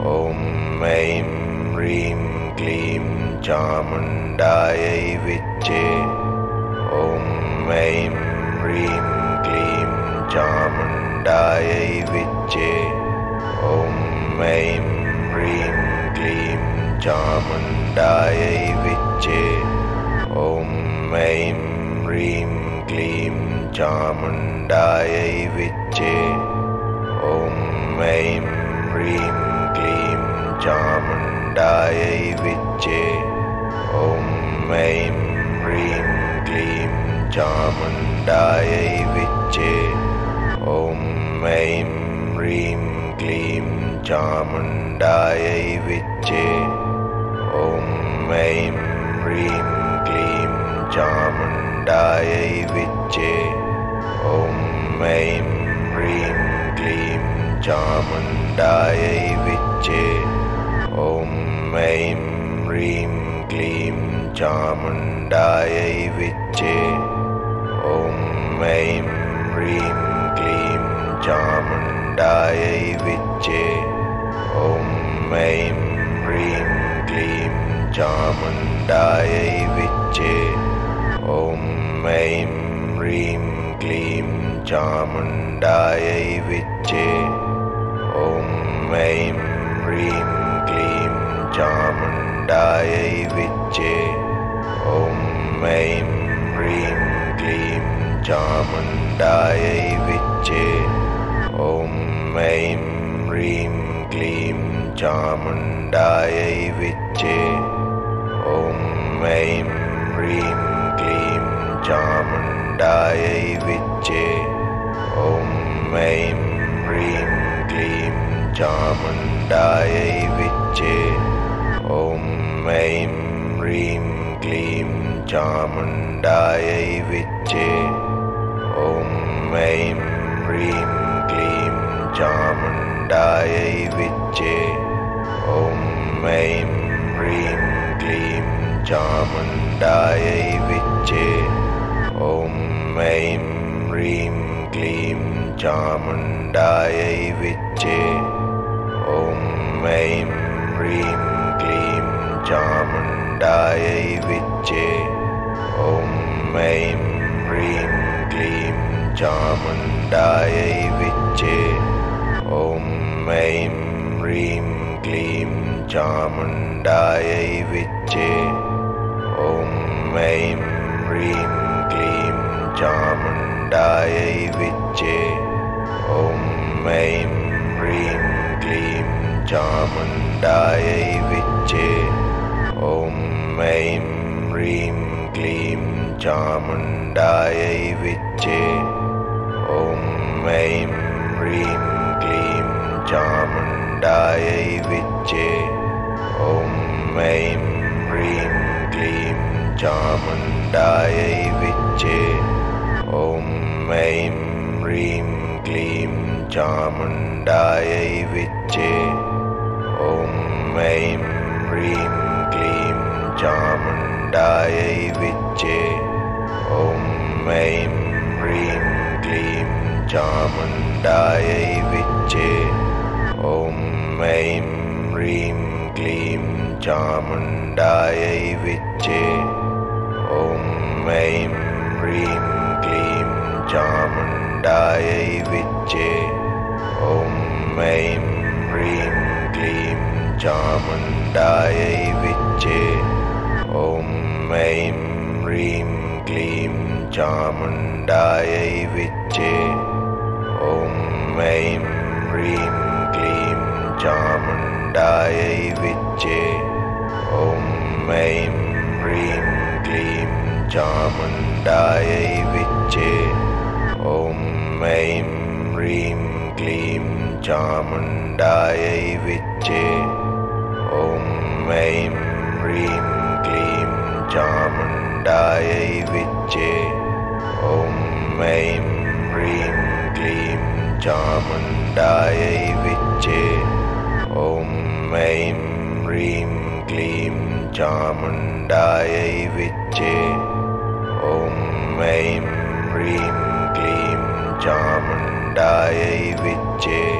Om, Aim, Hreem, Kleem, Chamundaye, Vichche. Om, Aim, Hreem, Kleem, Chamundaye, Vichche. Om, Aim, Hreem, Kleem, Chamundaye, Vichche. Om, Aim, Hreem, Kleem, Chamundaye, Vichche. Om, Aim, Hreem, Kleem, Chamundaye, Vichche. Om, Aim, Hreem, Kleem, Chamundaye, Vichche. Om, Aim, Hreem, Kleem, Chamundaye, Vichche. Om, Aim, Hreem, Kleem, Chamundaye, Vichche. Om, Aim, Hreem, Kleem, Chamundaye, Vichche. Om, Aim, Hreem, Kleem, Chamundaye, Vichche. Om, Aim, Hreem, Kleem, Chamundaye, Vichche. Om, Aim, Hreem, Kleem, Chamundaye, Vichche. Om, Aim, Hreem, Kleem, Chamundaye, Vichche. Om, Aim, Hreem, Kleem, Chamundaye, Vichche. Om, Aim, Hreem, Kleem, Chamundaye, Vichche. Om, Aim, Hreem, Kleem, Chamundaye, Vichche. Om, Aim, Hreem, Kleem, Chamundaye, Vichche. Om, Aim, Hreem, Kleem, Chamundaye, Vichche. Om, Aim, Hreem, Kleem, Chamundaye, Vichche. Om, Aim, Hreem, Kleem, Chamundaye, Vichche. Om, Aim, Hreem, Kleem, Chamundaye, Vichche. Om, Aim, Hreem, Kleem, Chamundaye, Vichche. Om, Aim, Hreem, Kleem, Chamundaye, Vichche. Om, Aim, Hreem, Kleem, Chamundaye, Vichche. Om, Aim, Hreem, Kleem, Chamundaye, Vichche. Om, Aim, Hreem, Kleem, Chamundaye, Vichche. Om, Aim, Hreem, Kleem, Chamundaye, Vichche. Om, Aim, Hreem, Kleem, Chamundaye, Vichche. Om, Aim, Hreem, Kleem, Chamundaye, Vichche. Om, Aim, Hreem, Kleem, Chamundaye, Vichche. Om, Aim, Hreem, Kleem, Chamundaye, Vichche. Om, Aim, Hreem, Kleem, Chamundaye, Vichche. Om, Aim, Hreem, Kleem, Chamundaye, Vichche. Om, Aim, Hreem, Kleem, Chamundaye, Vichche. Om, Aim, Hreem, Kleem, Chamundaye, Vichche. Om, Aim, Hreem, Kleem, Chamundaye, Vichche. Om, Aim, Hreem, Kleem, Chamundaye, Vichche. Om, Aim, Hreem, Kleem, Chamundaye, Vichche. Om, Aim, Hreem, Kleem, Chamundaye, Vichche. Om, Aim, Hreem, Kleem, Chamundaye, Vichche. Om, Aim, Hreem, Kleem, Chamundaye, Vichche. Om, Aim, Hreem, Kleem, Chamundaye, Vichche. Om, Aim, Hreem, Kleem, Chamundaye, Vichche. Om, Aim, Hreem, Kleem, Chamundaye, Vichche.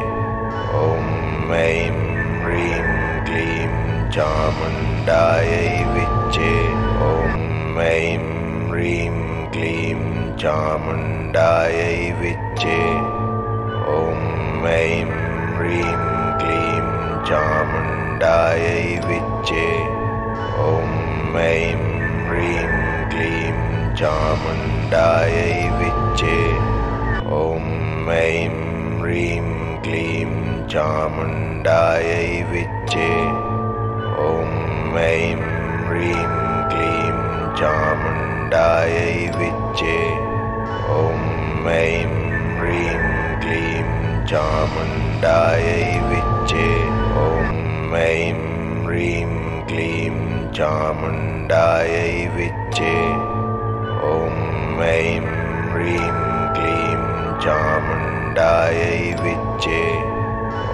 Om, Aim, Hreem, Chamundaye Vichche Om Aim, Hreem, Kleem. Chamundaye Vichche Om Aim, Hreem, Kleem. Chamundaye Vichche Om Aim, Hreem, Kleem. Chamundaye Vichche Om Aim, Hreem, Kleem. Chamundaye Vichche Om Aim, Hreem, Kleem. Chamundaye Vichche Om Aim, Hreem, Kleem. Chamundaye Vichche Om Aim, Hreem, Kleem. Chamundaye Vichche Om Aim, Hreem, Kleem. Chamundaye Vichche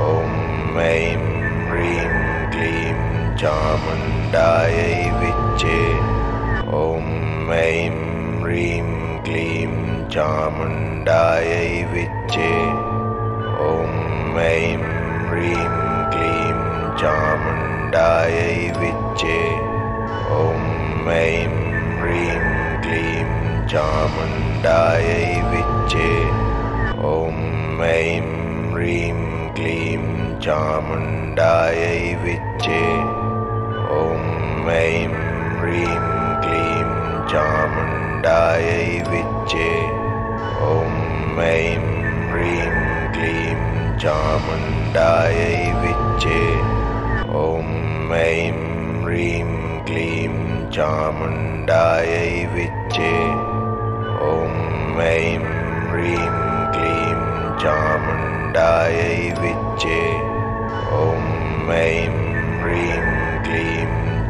Om Aim, Hreem, Kleem. Chamundaye Vichche Om Aim, Hreem, Kleem. Chamundaye Vichche Om Aim, Hreem, Kleem. Chamundaye Vichche Om Aim, Hreem, Kleem. Chamundaye Vichche Om Aim, Hreem, Kleem. Chamundaye Vichche Om Aim, Hreem, Kleem. Chamundaye Vichche Om Aim, Hreem, Kleem. Chamundaye Vichche Om Aim, Hreem, Kleem. Chamundaye Vichche Om Aim, Hreem, Kleem.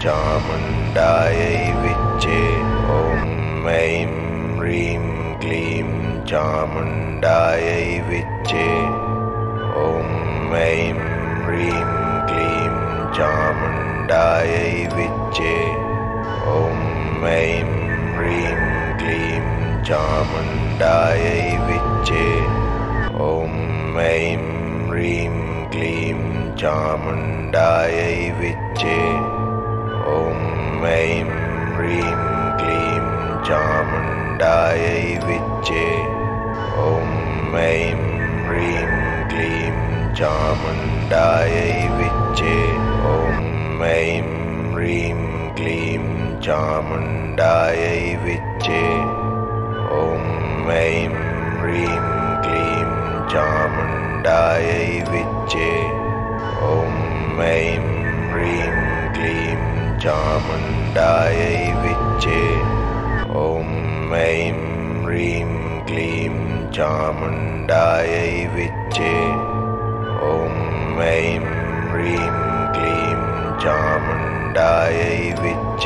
Chamundaye Vichche Om Aim, Hreem, Kleem. Chamundaye Vichche Om Aim, Hreem, Kleem. Chamundaye Vichche Om Aim, Hreem, Kleem. Chamundaye Vichche Om Aim, Hreem, Kleem. Chamundaye Vichche Om Aim, Hreem, Kleem. Chamundaye Vichche Om Aim, Hreem, Kleem. Chamundaye Vichche Om Aim, Hreem, Kleem. Chamundaye Vichche Om Aim, Hreem, Kleem. Chamundaye Vichche Om Aim, Hreem, Kleem. Chamundaye Vichche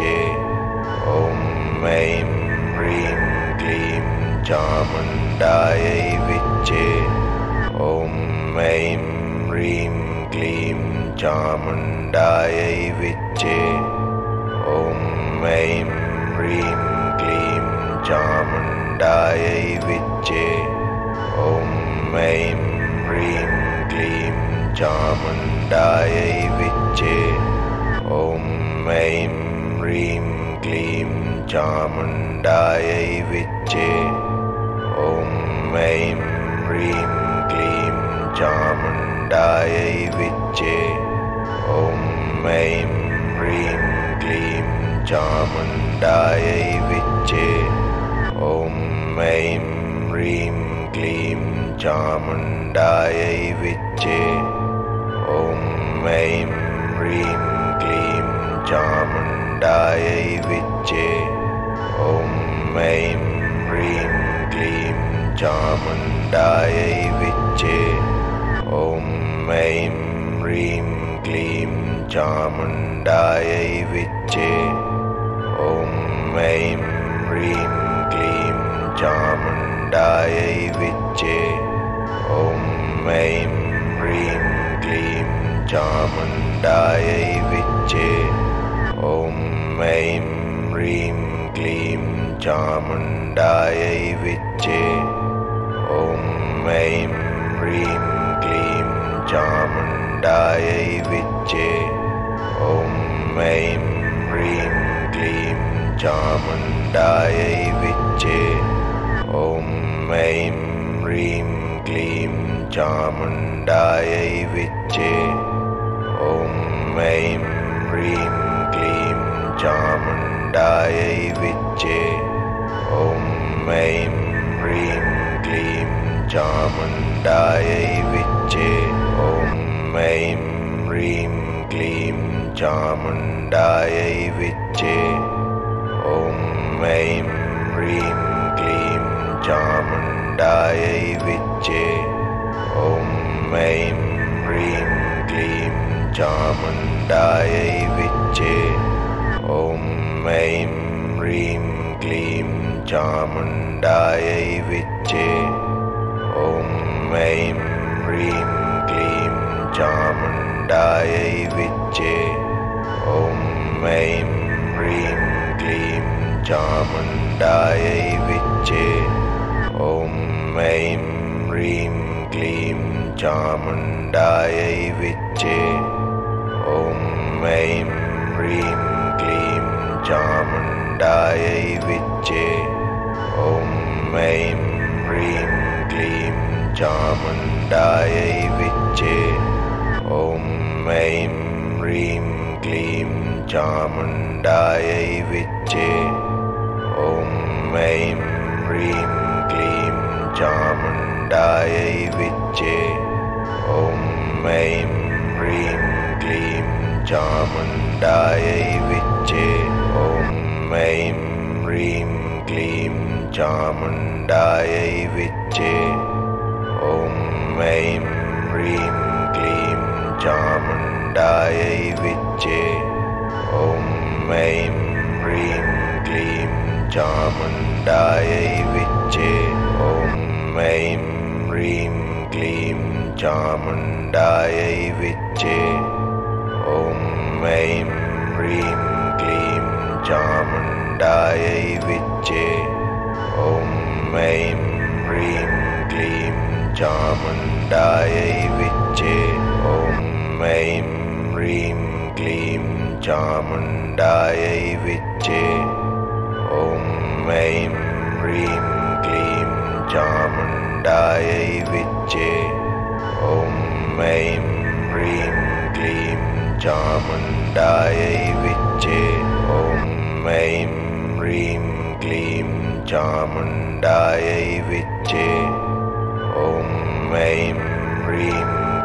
Om Aim, Hreem, Kleem. Chamundaye Vichche Om Aim, Hreem, Kleem. Chamundaye Vichche Om Aim, Hreem, Kleem. Chamundaye Vichche Om Aim, Hreem, Kleem. Chamundaye Vichche Om Aim, Hreem, Kleem. Chamundaye Vichche Om Aim, Hreem, Kleem. Chamundaye Vichche Om Aim, Hreem, Kleem. Chamundaye Vichche Om Aim, Hreem, Kleem. Chamundaye Vichche Om Aim, Hreem, Kleem. Chamundaye Vichche Om Aim, Hreem, Kleem. Chamundaye Vichche Om Aim, Hreem, Kleem. Chamundaye Vichche Om Aim, Hreem, Kleem. Chamundaye Vichche Om Aim, Hreem, Kleem. Chamundaye Vichche Om Aim, Hreem, Kleem. Chamundaye Vichche Om Aim, Hreem, Kleem. Chamundaye Vichche Om Aim, Hreem, Kleem. Chamundaye Vichche Om Aim, Hreem, Kleem. Chamundaye Vichche Om Aim, Hreem, Kleem. Chamundaye Vichche Om Om, Aim, Hreem, Kleem, Chamundaye, Vichche. Om, Aim, Hreem, Kleem, Chamundaye, Vichche. Om, Aim, Hreem, Kleem, Chamundaye, Vichche. Om, Aim, Hreem, Kleem, Chamundaye, Vichche. Om, Aim, Hreem, Kleem, Chamundaye, Vichche. Om, Aim, Hreem, Kleem, Chamundaye, Vichche. Om, Aim, Hreem, Kleem, Chamundaye, Vichche. Om, Aim, Hreem, Kleem, Chamundaye, Vichche. Om, Aim, Hreem, Kleem, Chamundaye, Vichche. Om, Aim, Hreem, Kleem, Chamundaye, Vichche. Om, Aim, Hreem, Kleem, Chamundaye, Vichche. Om, Aim, Hreem, Kleem, Chamundaye, Vichche. Om, Aim, Hreem, Kleem, Chamundaye, Vichche. Om, Aim, Hreem, Kleem, Chamundaye, Vichche. Om, Aim, Hreem, Kleem, Chamundaye, Vichche. Om, Aim, Hreem, Kleem, Chamundaye, Vichche. Om, Aim, Hreem, Kleem, Chamundaye, Vichche. Om, Aim, Hreem, Kleem, Chamundaye, Vichche. Om, Aim, Hreem, Kleem, Chamundaye, Vichche. Om, Aim, Hreem, Kleem, Chamundaye, Vichche. Om, Aim, Hreem, Kleem, Chamundaye, Vichche. Om, Aim, Hreem, Kleem, Chamundaye, Vichche. Om, Aim, Hreem, Kleem, Chamundaye, Vichche. Om, Aim, Hreem, Kleem, Chamundaye, Vichche. Om, Aim, Hreem, Kleem,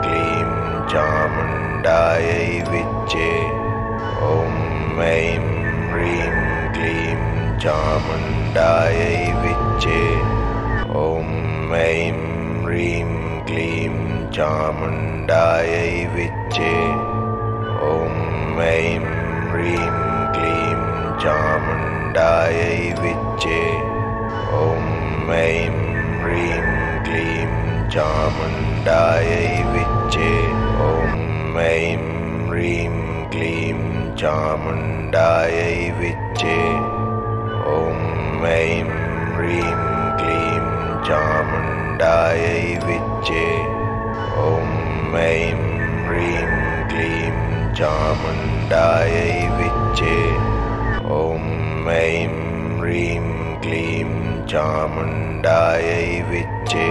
Chamundaye, Vichche. Om, Aim, Hreem, Kleem, Chamundaye, Vichche. Om, Aim, Hreem, Kleem, Chamundaye, Vichche. Om, Aim, Hreem, Kleem, Chamundaye, Vichche. Om, Aim, Hreem, Kleem, Chamundaye, Vichche. Om, Aim, Hreem, Kleem, Chamundaye, Vichche. Om, Aim, Hreem, Kleem, Chamundaye, Vichche. Om, Aim, Hreem, Kleem, Chamundaye, Vichche. Om, Aim, Hreem, Kleem, Chamundaye, Vichche. Om, Aim, Hreem, Kleem, Chamundaye, Vichche. Om, Aim, Hreem, Kleem, Chamundaye, Vichche. Om, Aim, Hreem, Kleem, Chamundaye, Vichche.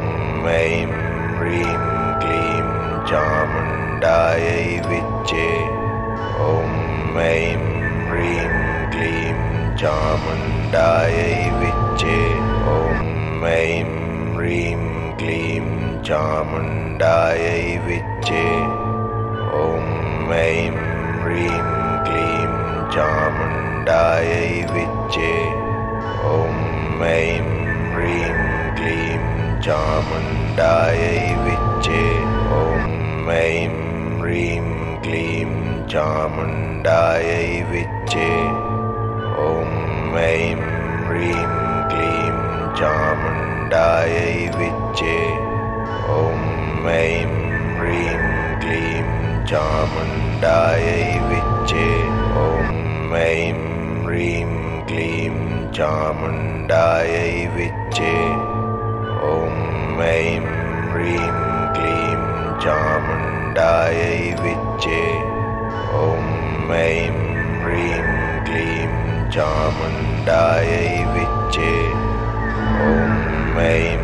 Om, Aim, Hreem, Kleem, Chamundaye, Vichche. Om, Aim, Hreem, Kleem, Chamundaye, Vichche. Om, Aim, Hreem, Kleem, Chamundaye, Vichche. Om, Aim, Hreem, Kleem, Chamundaye, Vichche. Om, Aim, Hreem, Kleem, Chamundaye, Vichche. Om, Aim, Hreem, Kleem, Chamundaye, Vichche. Om, Aim, Hreem, Kleem, Chamundaye, Vichche. Om, Aim, Hreem, Kleem, Chamundaye, Vichche. Om, Aim, Hreem, Kleem, Chamundaye, Vichche. Om, Aim, Hreem, Kleem, Chamundaye, Vichche. Om, Aim, Hreem, Kleem, Chamundaye, Vichche. Om, Aim, Hreem, Kleem, Chamundaye, Vichche. Om, Aim, Hreem, Kleem, Chamundaye, Vichche. Om, Aim,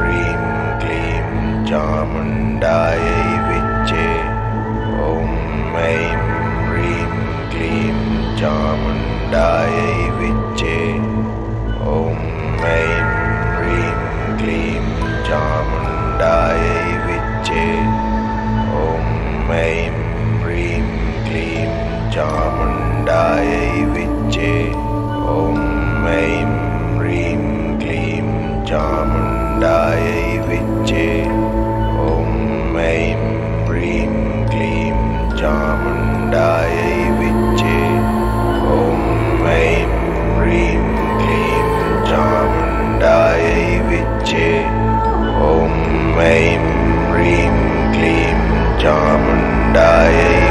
Hreem, Kleem, Chamundaye, Vichche. Om, Aim, Hreem, Kleem, Chamundaye, Vichche. Om, Aim, Hreem, Kleem, Chamundaye, Vichche. Om, Aim, Hreem, Kleem, Chamundaye, Vichche. Om, Aim, Hreem, Kleem, Chamundaye, Vichche. Om, Aim, Hreem, Kleem, Chamundaye, Vichche. Om, Aim, Hreem, Kleem, Chamundaye, Vichche. Om, Aim, Hreem, Kleem, Chamundaye.